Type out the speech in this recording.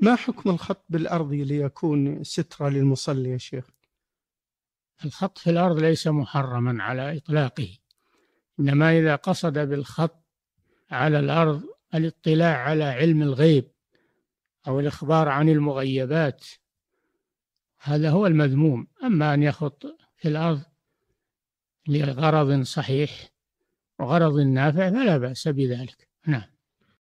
ما حكم الخط بالأرض ليكون سترة للمصلي يا شيخ؟ الخط في الأرض ليس محرما على إطلاقه، إنما إذا قصد بالخط على الأرض الاطلاع على علم الغيب أو الإخبار عن المغيبات هذا هو المذموم. أما أن يخط في الأرض لغرض صحيح وغرض نافع فلا بأس بذلك. نعم.